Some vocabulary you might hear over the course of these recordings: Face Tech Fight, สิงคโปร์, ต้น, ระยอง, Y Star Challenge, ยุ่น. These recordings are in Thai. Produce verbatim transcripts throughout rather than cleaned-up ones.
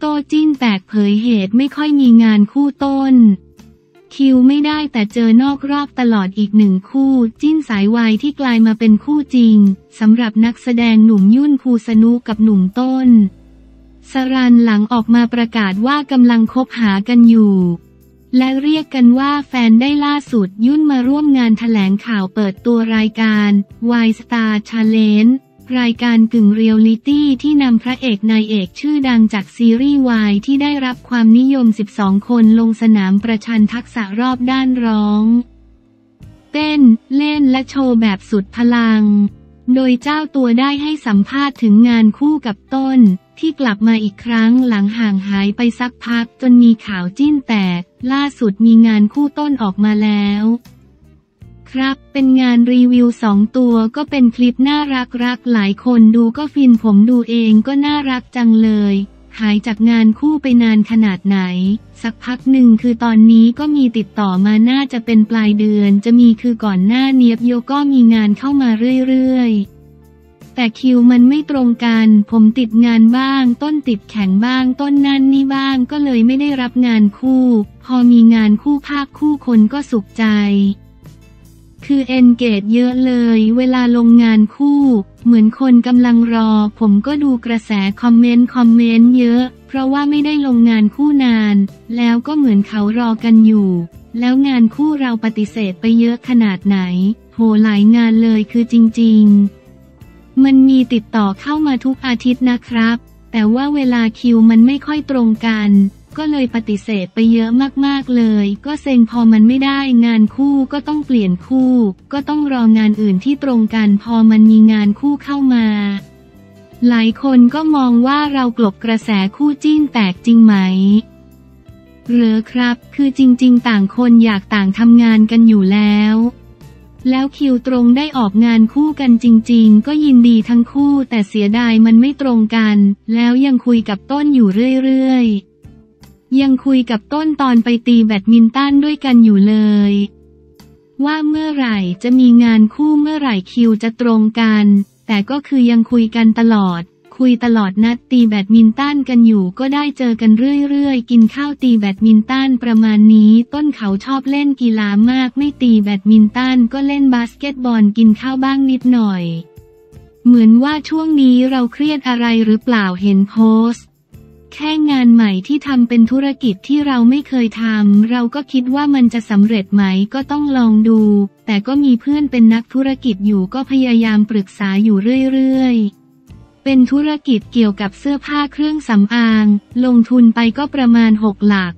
โต้จิ้นแตกเผยเหตุไม่ค่อยมีงานคู่ต้นคิวไม่ได้แต่เจอนอกรอบตลอดอีกหนึ่งคู่จิ้นสายวายที่กลายมาเป็นคู่จริงสำหรับนักแสดงหนุ่มยุ่นภูสนุกับหนุ่มต้นสรัญหลังออกมาประกาศว่ากำลังคบหากันอยู่และเรียกกันว่าแฟนได้ล่าสุดยุ่นมาร่วมงานแถลงข่าวเปิดตัวรายการ Y Star Challenge รายการกึ่งเรียลลิตี้ที่นำพระเอกนายเอกชื่อดังจากซีรีส์ Y ที่ได้รับความนิยมสิบสองคนลงสนามประชันทักษะรอบด้านร้องเต้นเล่นและโชว์แบบสุดพลังโดยเจ้าตัวได้ให้สัมภาษณ์ถึงงานคู่กับต้นที่กลับมาอีกครั้งหลังห่างหายไปสักพักจนมีข่าวจิ้นแตกล่าสุดมีงานคู่ต้นออกมาแล้วครับเป็นงานรีวิวสองตัวก็เป็นคลิปน่ารักรักหลายคนดูก็ฟินผมดูเองก็น่ารักจังเลยหายจากงานคู่ไปนานขนาดไหนสักพักหนึ่งคือตอนนี้ก็มีติดต่อมาน่าจะเป็นปลายเดือนจะมีคือก่อนหน้าเนียบโยก็มีงานเข้ามาเรื่อยๆแต่คิวมันไม่ตรงกันผมติดงานบ้างต้นติดแข่งบ้างต้นนั่นนี่บ้างก็เลยไม่ได้รับงานคู่พอมีงานคู่ภาคคู่คนก็สุขใจคือเอนเกจเยอะเลยเวลาลงงานคู่เหมือนคนกำลังรอผมก็ดูกระแสคอมเมนต์คอมเมนต์เยอะเพราะว่าไม่ได้ลงงานคู่นานแล้วก็เหมือนเขารอกันอยู่แล้วงานคู่เราปฏิเสธไปเยอะขนาดไหนโหหลายงานเลยคือจริงๆมันมีติดต่อเข้ามาทุกอาทิตย์นะครับแต่ว่าเวลาคิวมันไม่ค่อยตรงกันก็เลยปฏิเสธไปเยอะมากๆเลยก็เซ็งพอมันไม่ได้งานคู่ก็ต้องเปลี่ยนคู่ก็ต้องรองานอื่นที่ตรงกันพอมันมีงานคู่เข้ามาหลายคนก็มองว่าเรากลบกระแสคู่จิ้นแตกจริงไหมเหรอครับคือจริงๆต่างคนอยากต่างทำงานกันอยู่แล้วแล้วคิวตรงได้ออกงานคู่กันจริงๆก็ยินดีทั้งคู่แต่เสียดายมันไม่ตรงกันแล้วยังคุยกับต้นอยู่เรื่อยๆยังคุยกับต้นตอนไปตีแบดมินตันด้วยกันอยู่เลยว่าเมื่อไหร่จะมีงานคู่เมื่อไหร่คิวจะตรงกันแต่ก็คือยังคุยกันตลอดคุยตลอดนัดตีแบดมินตันกันอยู่ก็ได้เจอกันเรื่อยๆกินข้าวตีแบดมินตันประมาณนี้ต้นเขาชอบเล่นกีฬามากไม่ตีแบดมินตันก็เล่นบาสเกตบอลกินข้าวบ้างนิดหน่อยเหมือนว่าช่วงนี้เราเครียดอะไรหรือเปล่าเห็นโพสต์แค่งานใหม่ที่ทำเป็นธุรกิจที่เราไม่เคยทำเราก็คิดว่ามันจะสำเร็จไหมก็ต้องลองดูแต่ก็มีเพื่อนเป็นนักธุรกิจอยู่ก็พยายามปรึกษาอยู่เรื่อยๆเป็นธุรกิจเกี่ยวกับเสื้อผ้าเครื่องสำอางลงทุนไปก็ประมาณหกหลัก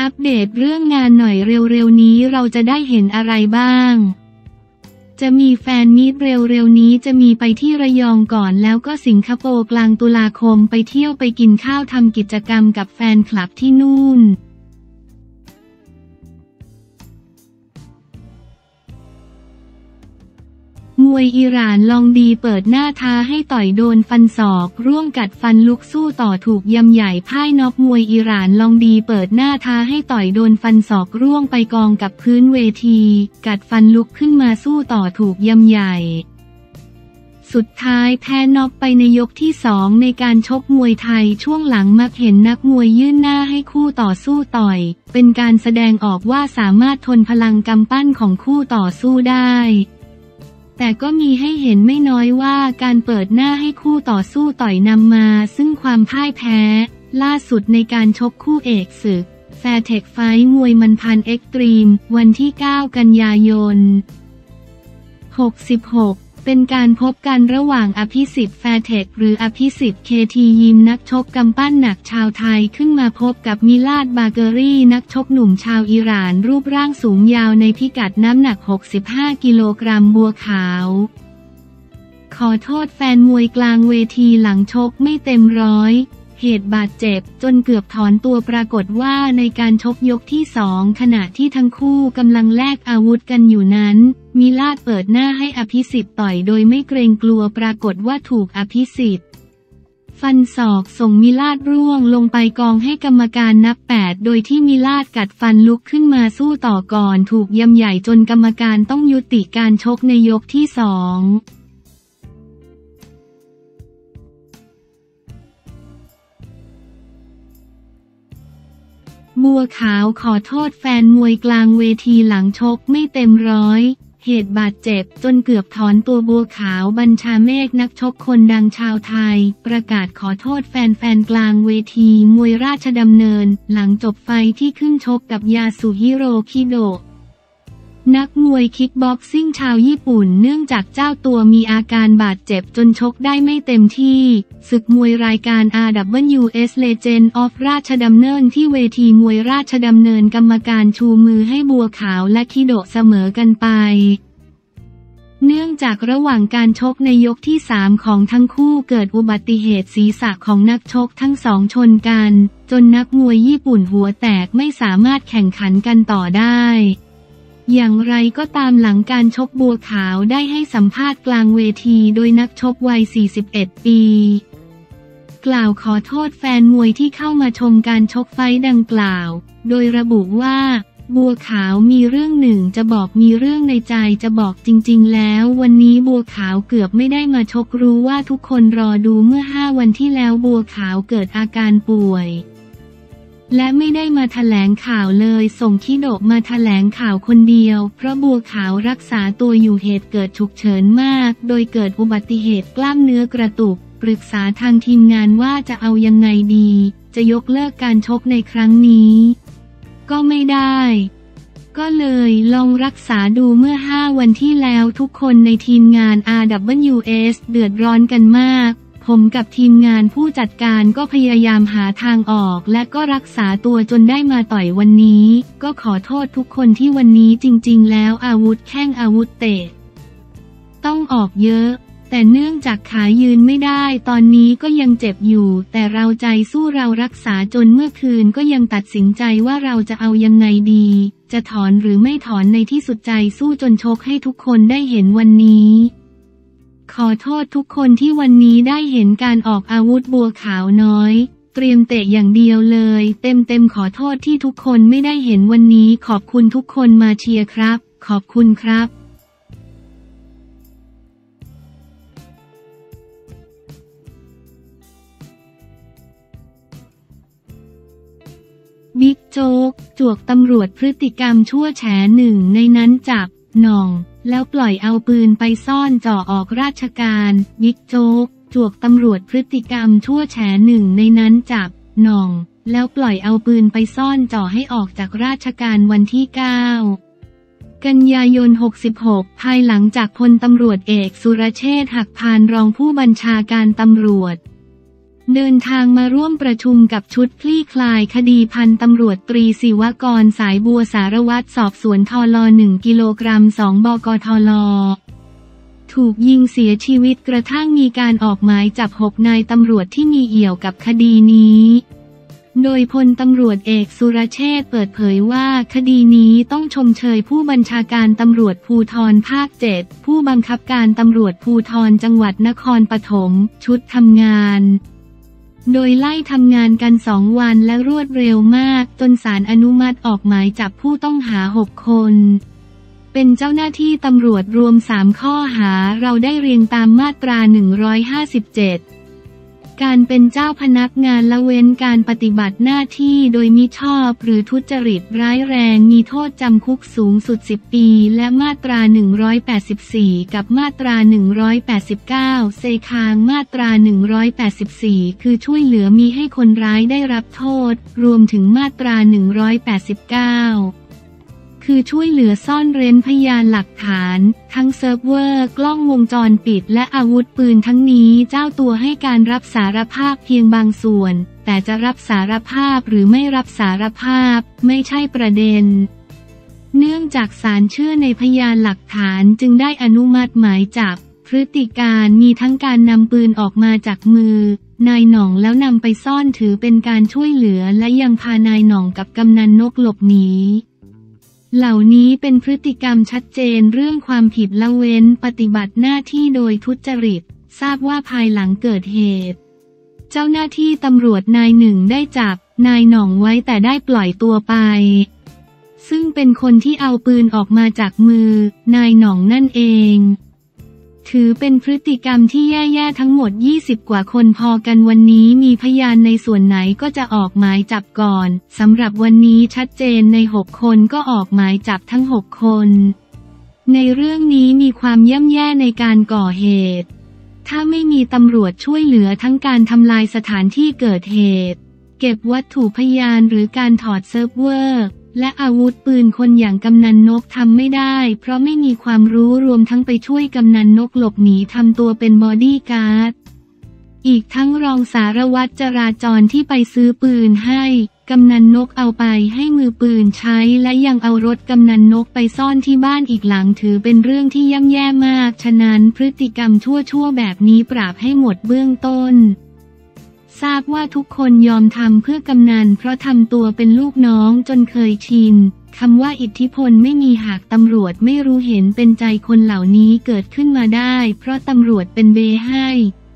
อัปเดตเรื่องงานหน่อยเร็วๆนี้เราจะได้เห็นอะไรบ้างจะมีแฟนมีตเร็วๆนี้จะมีไปที่ระยองก่อนแล้วก็สิงคโปร์กลางตุลาคมไปเที่ยวไปกินข้าวทำกิจกรรมกับแฟนคลับที่นู่นมวยอิหร่านลองดีเปิดหน้าท้าให้ต่อยโดนฟันศอกร่วมกัดฟันลุกสู้ต่อถูกยำใหญ่พ่ายน็อกมวยอิหร่านลองดีเปิดหน้าท้าให้ต่อยโดนฟันศอกร่วงไปกองกับพื้นเวทีกัดฟันลุกขึ้นมาสู้ต่อถูกยำใหญ่สุดท้ายแพ้น็อกไปในยกที่สองในการชกมวยไทยช่วงหลังมักเห็นนักมวยยื่นหน้าให้คู่ต่อสู้ต่อยเป็นการแสดงออกว่าสามารถทนพลังกำปั้นของคู่ต่อสู้ได้แต่ก็มีให้เห็นไม่น้อยว่าการเปิดหน้าให้คู่ต่อสู้ต่อยนำมาซึ่งความพ่ายแพ้ล่าสุดในการชกคู่เอกศึก Face Tech Fight มวยมันพันเอ็กตรีมวันที่เก้ากันยายนหกสิบหกเป็นการพบกันระหว่างอภิสิทธิ์แฟร์เทคหรืออภิสิทธิ์เคทียิมนักชกกำปั้นหนักชาวไทยขึ้นมาพบกับมิลาดบาเกอรี่นักชกหนุ่มชาวอิหร่านรูปร่างสูงยาวในพิกัดน้ำหนักหกสิบห้ากิโลกรัมบัวขาวขอโทษแฟนมวยกลางเวทีหลังชกไม่เต็มร้อยเหตุบาดเจ็บจนเกือบถอนตัวปรากฏว่าในการชกยกที่สองขณะที่ทั้งคู่กำลังแลกอาวุธกันอยู่นั้นมิลาดเปิดหน้าให้อภิสิทธิ์ต่อยโดยไม่เกรงกลัวปรากฏว่าถูกอภิสิทธิ์ฟันศอกส่งมิลาดร่วงลงไปกองให้กรรมการนับแปดโดยที่มิลาดกัดฟันลุกขึ้นมาสู้ต่อก่อนถูกยำใหญ่จนกรรมการต้องยุติการชกในยกที่สอง บัวขาวขอโทษแฟนมวยกลางเวทีหลังชกไม่เต็มร้อยเหตุบาดเจ็บจนเกือบถอนตัวบัวขาวบัญชาเมฆนักชกคนดังชาวไทยประกาศขอโทษแฟนๆกลางเวทีมวยราชดำเนินหลังจบไฟท์ที่ขึ้นชกกับยาสุฮิโรคิโดะนักมวยคิกบ็อกซิ่งชาวญี่ปุ่นเนื่องจากเจ้าตัวมีอาการบาดเจ็บจนชกได้ไม่เต็มที่ศึกมวยรายการ อาร์ ดับเบิลยู เอส Legend of ราชดำเนินที่เวทีมวยราชดำเนินกรรมการชูมือให้บัวขาวและคิโดะเสมอกันไปเนื่องจากระหว่างการชกในยกที่สามของทั้งคู่เกิดอุบัติเหตุศีรษะของนักชกทั้งสองชนกันจนนักมวยญี่ปุ่นหัวแตกไม่สามารถแข่งขันกันต่อได้อย่างไรก็ตามหลังการชกบัวขาวได้ให้สัมภาษณ์กลางเวทีโดยนักชกวัยสี่สิบเอ็ดปีกล่าวขอโทษแฟนมวยที่เข้ามาชมการชกไฟท์ดังกล่าวโดยระบุว่าบัวขาวมีเรื่องหนึ่งจะบอกมีเรื่องในใจจะบอกจริงๆแล้ววันนี้บัวขาวเกือบไม่ได้มาชกรู้ว่าทุกคนรอดูเมื่อห้าวันที่แล้วบัวขาวเกิดอาการป่วยและไม่ได้มาแถลงข่าวเลยส่งคิโดะมาแถลงข่าวคนเดียวเพราะบัวขาวรักษาตัวอยู่เหตุเกิดฉุกเฉินมากโดยเกิดอุบัติเหตุกล้ามเนื้อกระตุกปรึกษาทางทีมงานว่าจะเอายังไงดีจะยกเลิกการชกในครั้งนี้ก็ไม่ได้ก็เลยลองรักษาดูเมื่อห้าวันที่แล้วทุกคนในทีมงาน อาร์ ดับเบิลยู เอส เดือดร้อนกันมากผมกับทีมงานผู้จัดการก็พยายามหาทางออกและก็รักษาตัวจนได้มาต่อยวันนี้ก็ขอโทษทุกคนที่วันนี้จริงๆแล้วอาวุธแข้งอาวุธเตะต้องออกเยอะแต่เนื่องจากขายืนไม่ได้ตอนนี้ก็ยังเจ็บอยู่แต่เราใจสู้เรารักษาจนเมื่อคืนก็ยังตัดสินใจว่าเราจะเอายังไงดีจะถอนหรือไม่ถอนในที่สุดใจสู้จนชกให้ทุกคนได้เห็นวันนี้ขอโทษทุกคนที่วันนี้ได้เห็นการออกอาวุธบัวขาวน้อยเตรียมเตะอย่างเดียวเลยเต็มเต็มขอโทษที่ทุกคนไม่ได้เห็นวันนี้ขอบคุณทุกคนมาเชียร์ครับขอบคุณครับบิ๊กโจ๊กจวกตำรวจพฤติกรรมชั่วแฉหนึ่งในนั้นจับหน่องแล้วปล่อยเอาปืนไปซ่อนจ่อออกราชการบิ๊กโจ๊กจวกตำรวจพฤติกรรมชั่วแฉหนึ่งในนั้นจับหน่องแล้วปล่อยเอาปืนไปซ่อนจ่อให้ออกจากราชการวันที่เก้ากันยายนหกสิบหกภายหลังจากพลตำรวจเอกสุรเชษฐ์หักพานรองผู้บัญชาการตำรวจเดินทางมาร่วมประชุมกับชุดคลี่คลายคดีพันตำรวจตรีศิวกรสายบัวสารวัตรสอบสวนทลหนึ่งกิโลกรัมสองบกทลถูกยิงเสียชีวิตกระทั่งมีการออกหมายจับหกนายตำรวจที่มีเอี่ยวกับคดีนี้โดยพลตำรวจเอกสุรเชษฐ์เปิดเผยว่าคดีนี้ต้องชมเชยผู้บัญชาการตำรวจภูธรภาคเจ็ดผู้บังคับการตำรวจภูธรจังหวัดนครปฐมชุดทำงานโดยไล่ทำงานกันสองวันและรวดเร็วมากจนศาลอนุมัติออกหมายจับผู้ต้องหาหกคนเป็นเจ้าหน้าที่ตำรวจรวมสามข้อหาเราได้เรียงตามมาตราหนึ่งร้อยห้าสิบเจ็ดการเป็นเจ้าพนักงานละเว้นการปฏิบัติหน้าที่โดยมิชอบหรือทุจริตร้ายแรงมีโทษจำคุกสูงสุดสิบปีและมาตราหนึ่งร้อยแปดสิบสี่กับมาตราหนึ่งร้อยแปดสิบเก้าเสคางมาตราหนึ่งร้อยแปดสิบสี่คือช่วยเหลือมีให้คนร้ายได้รับโทษรวมถึงมาตราหนึ่งร้อยแปดสิบเก้าคือช่วยเหลือซ่อนเร้นพยานหลักฐานทั้งเซิร์ฟเวอร์กล้องวงจรปิดและอาวุธปืนทั้งนี้เจ้าตัวให้การรับสารภาพเพียงบางส่วนแต่จะรับสารภาพหรือไม่รับสารภาพไม่ใช่ประเด็นเนื่องจากศาลเชื่อในพยานหลักฐานจึงได้อนุมัติหมายจับพฤติการมีทั้งการนำปืนออกมาจากมือนายหน่องแล้วนำไปซ่อนถือเป็นการช่วยเหลือและยังพานายหน่องกับกำนันนกหลบหนีเหล่านี้เป็นพฤติกรรมชัดเจนเรื่องความผิดละเว้นปฏิบัติหน้าที่โดยทุจริตทราบว่าภายหลังเกิดเหตุเจ้าหน้าที่ตำรวจนายหนึ่งได้จับนายหน่องไว้แต่ได้ปล่อยตัวไปซึ่งเป็นคนที่เอาปืนออกมาจากมือนายหน่องนั่นเอง ถือเป็นพฤติกรรมที่แย่ๆทั้งหมดยี่สิบกว่าคนพอกันวันนี้มีพยานในส่วนไหนก็จะออกหมายจับก่อนสำหรับวันนี้ชัดเจนในหกคนก็ออกหมายจับทั้งหกคนในเรื่องนี้มีความย่ำแย่ในการก่อเหตุถ้าไม่มีตำรวจช่วยเหลือทั้งการทำลายสถานที่เกิดเหตุเก็บวัตถุพยานหรือการถอดเซิร์ฟเวอร์และอาวุธปืนคนอย่างกำนันนกทำไม่ได้เพราะไม่มีความรู้รวมทั้งไปช่วยกำนันนกหลบหนีทำตัวเป็นบอดี้การ์ดอีกทั้งรองสารวัตรจราจรที่ไปซื้อปืนให้กำนันนกเอาไปให้มือปืนใช้และยังเอารถกำนันนกไปซ่อนที่บ้านอีกหลังถือเป็นเรื่องที่ย่ำแย่มากฉะนั้นพฤติกรรมชั่วๆแบบนี้ปราบให้หมดเบื้องต้นทราบว่าทุกคนยอมทำเพื่อกำนันเพราะทำตัวเป็นลูกน้องจนเคยชินคำว่าอิทธิพลไม่มีหากตำรวจไม่รู้เห็นเป็นใจคนเหล่านี้เกิดขึ้นมาได้เพราะตำรวจเป็นเบให้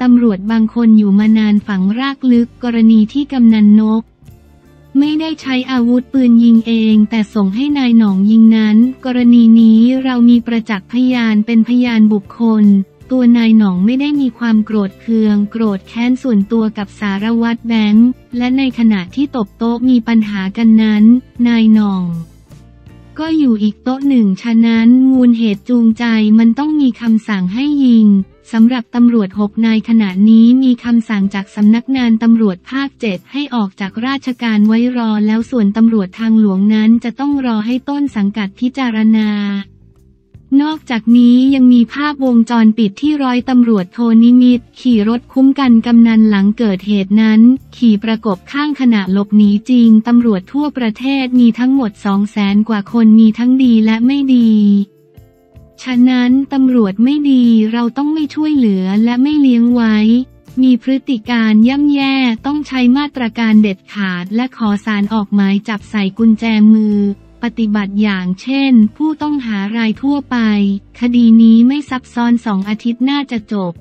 ตำรวจบางคนอยู่มานานฝังรากลึกกรณีที่กำนันนกไม่ได้ใช้อาวุธปืนยิงเองแต่ส่งให้นายหนองยิงนั้นกรณีนี้เรามีประจักษ์พยานเป็นพยานบุคคลตัวนายหนองไม่ได้มีความโกรธเคืองโกรธแค้นส่วนตัวกับสารวัตรแบงค์และในขณะที่ตบโต๊ะมีปัญหากันนั้นนายหนองก็อยู่อีกโต๊ะหนึ่งฉะนั้นมูลเหตุจูงใจมันต้องมีคำสั่งให้ยิงสำหรับตำรวจหกนายขณะนี้มีคำสั่งจากสำนักงานตำรวจภาคเจ็ดให้ออกจากราชการไว้รอแล้วส่วนตำรวจทางหลวงนั้นจะต้องรอให้ต้นสังกัดพิจารณานอกจากนี้ยังมีภาพวงจรปิดที่ร้อยตำรวจโทนิมิตรขี่รถคุ้มกันกำนันหลังเกิดเหตุนั้นขี่ประกบข้างขณะหลบหนีจริงตำรวจทั่วประเทศมีทั้งหมดสองแสนกว่าคนมีทั้งดีและไม่ดีฉะนั้นตำรวจไม่ดีเราต้องไม่ช่วยเหลือและไม่เลี้ยงไว้มีพฤติการย่ำแย่ต้องใช้มาตรการเด็ดขาดและขอศาลออกหมายจับใส่กุญแจมือปฏิบัติอย่างเช่นผู้ต้องหารายทั่วไปคดีนี้ไม่ซับซ้อนสองอาทิตย์น่าจะจบ